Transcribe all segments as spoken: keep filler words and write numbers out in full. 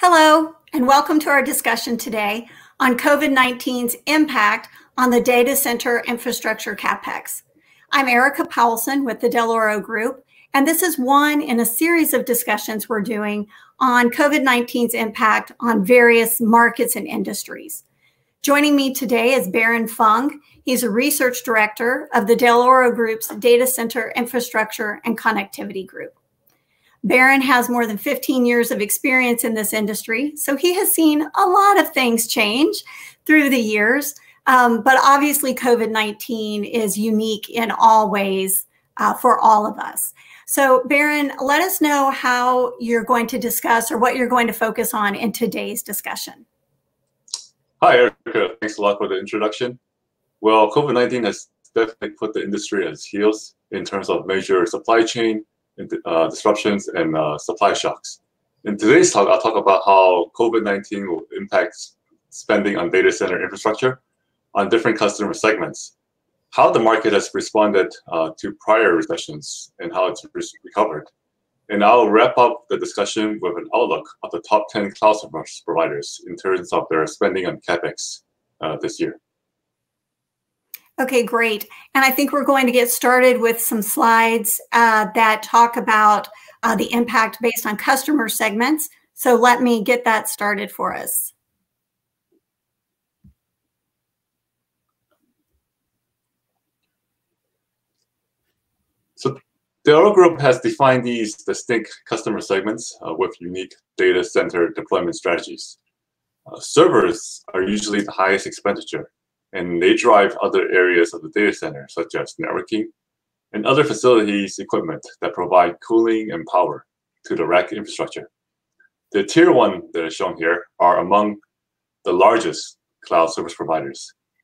Hello, and welcome to our discussion today on COVID nineteen's impact on the data center infrastructure CapEx. I'm Erica Powellson with the Dell'Oro Group, and this is one in a series of discussions we're doing on COVID nineteen's impact on various markets and industries. Joining me today is Baron Fung. He's a research director of the Dell'Oro Group's Data Center Infrastructure and Connectivity Group. Baron has more than fifteen years of experience in this industry, so he has seen a lot of things change through the years, um, but obviously COVID nineteen is unique in all ways uh, for all of us. So Baron, let us know how you're going to discuss or what you're going to focus on in today's discussion. Hi, Erica. Thanks a lot for the introduction. Well, COVID nineteen has definitely put the industry on its heels in terms of major supply chain Uh, disruptions and uh, supply shocks. In today's talk, I'll talk about how COVID nineteen will impact spending on data center infrastructure on different customer segments, how the market has responded uh, to prior recessions and how it's recovered. And I'll wrap up the discussion with an outlook of the top ten cloud service providers in terms of their spending on CapEx uh, this year. Okay, great. And I think we're going to get started with some slides uh, that talk about uh, the impact based on customer segments. So let me get that started for us. So the Dell'Oro Group has defined these distinct customer segments uh, with unique data center deployment strategies. Uh, servers are usually the highest expenditure, and they drive other areas of the data center, such as networking and other facilities equipment that provide cooling and power to the rack infrastructure. The tier one that is shown here are among the largest cloud service providers.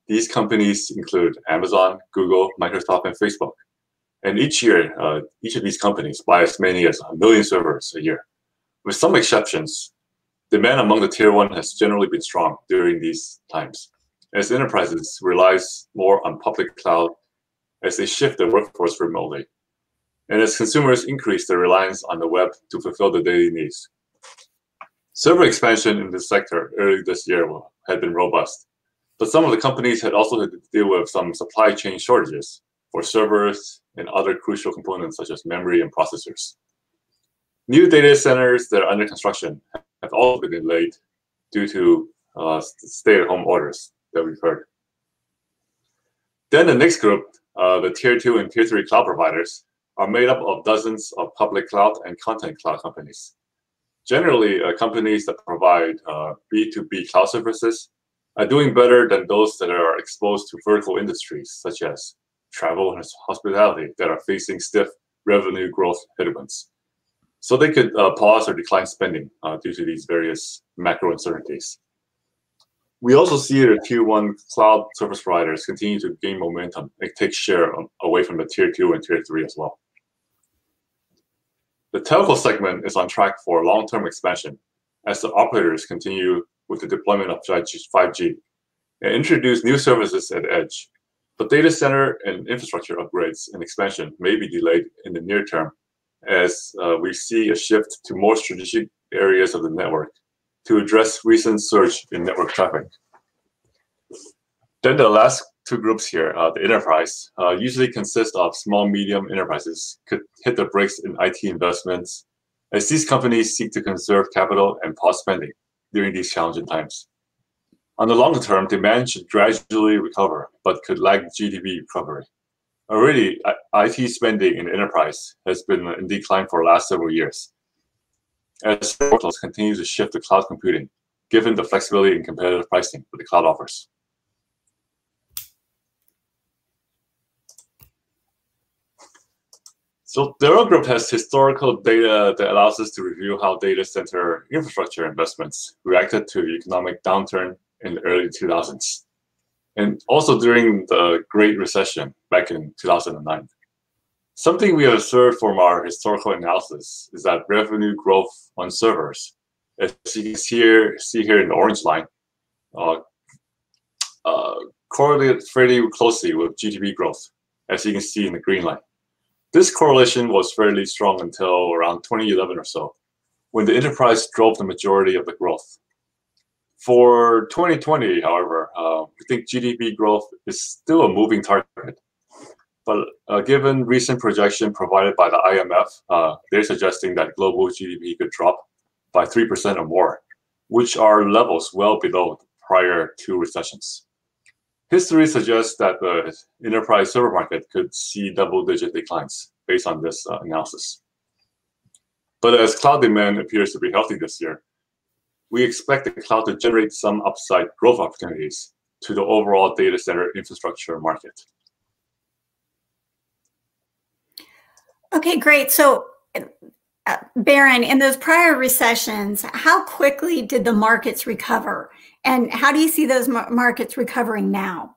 These companies include Amazon, Google, Microsoft, and Facebook. And each year, uh, each of these companies buy as many as a million servers a year. With some exceptions, demand among the tier one has generally been strong during these times, as enterprises relies more on public cloud as they shift their workforce remotely, and as consumers increase their reliance on the web to fulfill their daily needs. Server expansion in this sector early this year had been robust, but some of the companies had also had to deal with some supply chain shortages for servers and other crucial components such as memory and processors. New data centers that are under construction have also been delayed due to uh, stay-at-home orders that we've heard. Then the next group, uh, the tier two and tier three cloud providers, are made up of dozens of public cloud and content cloud companies. Generally, uh, companies that provide uh, B two B cloud services are doing better than those that are exposed to vertical industries, such as travel and hospitality, that are facing stiff revenue growth headwinds. So they could uh, pause or decline spending uh, due to these various macro uncertainties. We also see the tier one cloud service providers continue to gain momentum and take share away from the tier two and tier three as well. The telco segment is on track for long-term expansion as the operators continue with the deployment of five G and introduce new services at edge. But data center and infrastructure upgrades and expansion may be delayed in the near term as uh, we see a shift to more strategic areas of the network to address recent surge in network traffic. Then the last two groups here, uh, the enterprise, uh, usually consist of small, medium enterprises could hit the brakes in I T investments as these companies seek to conserve capital and pause spending during these challenging times. On the longer term, demand should gradually recover, but could lag G D P recovery. Already, I T spending in enterprise has been in decline for the last several years, as portals continue to shift to cloud computing, given the flexibility and competitive pricing that the cloud offers. So the Dell'Oro Group has historical data that allows us to review how data center infrastructure investments reacted to the economic downturn in the early two thousands, and also during the Great Recession back in two thousand nine. Something we observed from our historical analysis is that revenue growth on servers, as you can see here, see here in the orange line, uh, uh, correlated fairly closely with G D P growth, as you can see in the green line. This correlation was fairly strong until around twenty eleven or so, when the enterprise drove the majority of the growth. For twenty twenty, however, uh, we think G D P growth is still a moving target. But uh, given recent projection provided by the I M F, uh, they're suggesting that global G D P could drop by three percent or more, which are levels well below the prior two recessions. History suggests that the enterprise server market could see double-digit declines based on this uh, analysis. But as cloud demand appears to be healthy this year, we expect the cloud to generate some upside growth opportunities to the overall data center infrastructure market. Okay, great. So, uh, Baron, in those prior recessions, how quickly did the markets recover? And how do you see those mar markets recovering now?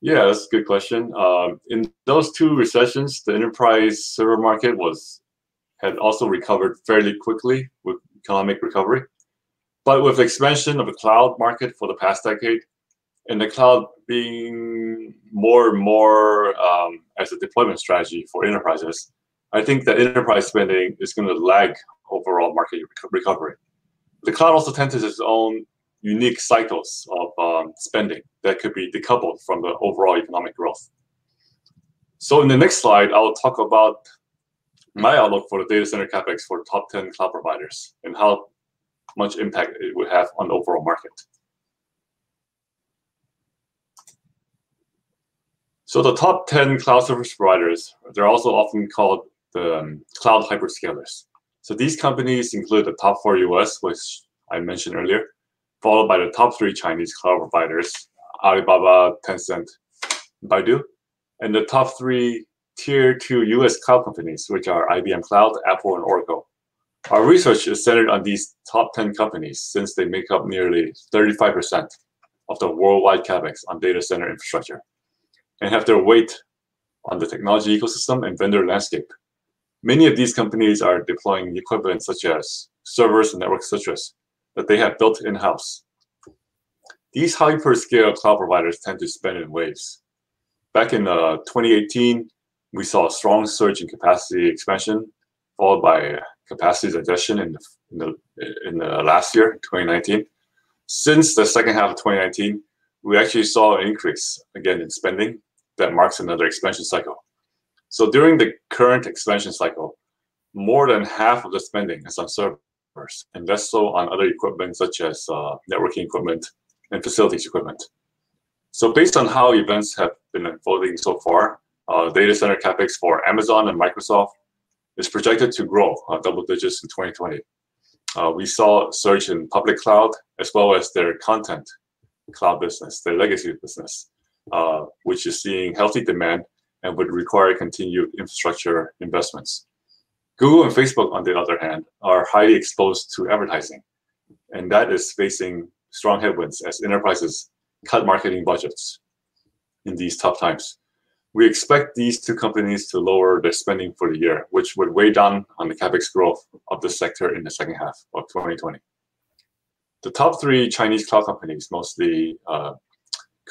Yeah, that's a good question. Uh, in those two recessions, the enterprise server market was had also recovered fairly quickly with economic recovery. But with the expansion of the cloud market for the past decade, and the cloud being more and more um, as a deployment strategy for enterprises, I think that enterprise spending is going to lag overall market recovery. The cloud also tends to its own unique cycles of um, spending that could be decoupled from the overall economic growth. So in the next slide, I'll talk about my outlook for the data center capex for top ten cloud providers and how much impact it would have on the overall market. So the top ten cloud service providers, they're also often called the um, cloud hyperscalers. So these companies include the top four U S, which I mentioned earlier, followed by the top three Chinese cloud providers, Alibaba, Tencent, Baidu, and the top three tier two U S cloud companies, which are I B M Cloud, Apple, and Oracle. Our research is centered on these top ten companies since they make up nearly thirty-five percent of the worldwide capex on data center infrastructure and have their weight on the technology ecosystem and vendor landscape. Many of these companies are deploying equipment such as servers and network switches that they have built in-house. These hyperscale cloud providers tend to spend in waves. Back in uh, twenty eighteen, we saw a strong surge in capacity expansion, followed by capacity digestion in the, in the, in the last year, twenty nineteen. Since the second half of twenty nineteen, we actually saw an increase, again, in spending that marks another expansion cycle. So during the current expansion cycle, more than half of the spending is on servers, and less so on other equipment such as uh, networking equipment and facilities equipment. So based on how events have been unfolding so far, Uh, data center capex for Amazon and Microsoft is projected to grow uh, double digits in twenty twenty. Uh, we saw a surge in public cloud as well as their content cloud business, their legacy business, uh, which is seeing healthy demand and would require continued infrastructure investments. Google and Facebook, on the other hand, are highly exposed to advertising, and that is facing strong headwinds as enterprises cut marketing budgets in these tough times. We expect these two companies to lower their spending for the year, which would weigh down on the capex growth of the sector in the second half of twenty twenty. The top three Chinese cloud companies, mostly uh,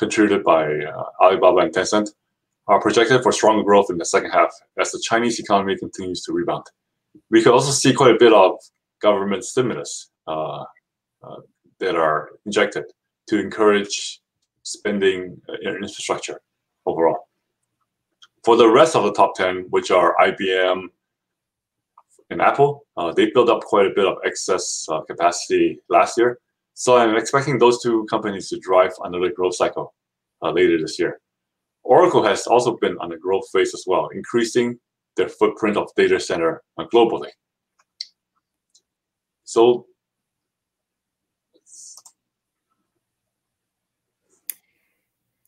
contributed by uh, Alibaba and Tencent, are projected for stronger growth in the second half as the Chinese economy continues to rebound. We could also see quite a bit of government stimulus uh, uh, that are injected to encourage spending in infrastructure overall. For the rest of the top ten, which are I B M and Apple, uh, they built up quite a bit of excess uh, capacity last year. So I'm expecting those two companies to drive another growth cycle uh, later this year. Oracle has also been on the growth phase as well, increasing their footprint of data center globally. So.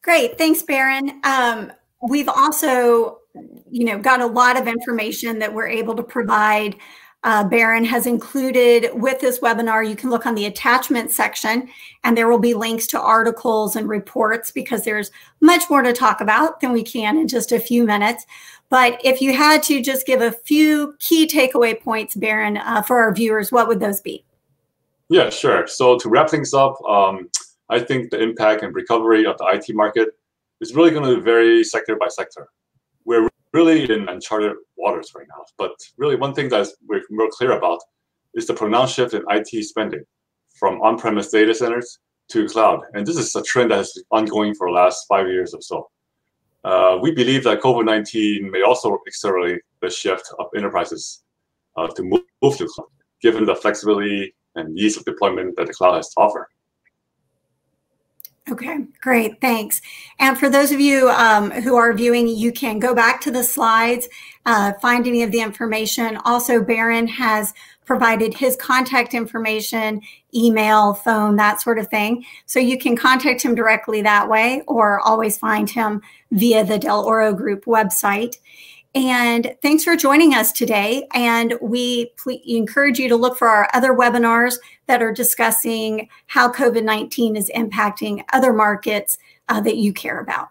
Great, thanks, Baron. Um, We've also, you know, got a lot of information that we're able to provide. Uh, Baron has included with this webinar, you can look on the attachment section and there will be links to articles and reports because there's much more to talk about than we can in just a few minutes. But if you had to just give a few key takeaway points, Baron, uh, for our viewers, what would those be? Yeah, sure. So to wrap things up, um, I think the impact and recovery of the I T market it's really going to vary sector by sector. We're really in uncharted waters right now, but really one thing that we're more clear about is the pronounced shift in I T spending from on-premise data centers to cloud. And this is a trend that is ongoing for the last five years or so. Uh, we believe that COVID nineteen may also accelerate the shift of enterprises uh, to move, move to cloud, given the flexibility and ease of deployment that the cloud has to offer. Okay, great, thanks. And for those of you um, who are viewing, you can go back to the slides, uh, find any of the information. Also, Baron has provided his contact information, email, phone, that sort of thing. So you can contact him directly that way, or always find him via the Dell'Oro Group website. And thanks for joining us today. And we encourage you to look for our other webinars that are discussing how COVID nineteen is impacting other markets uh, that you care about.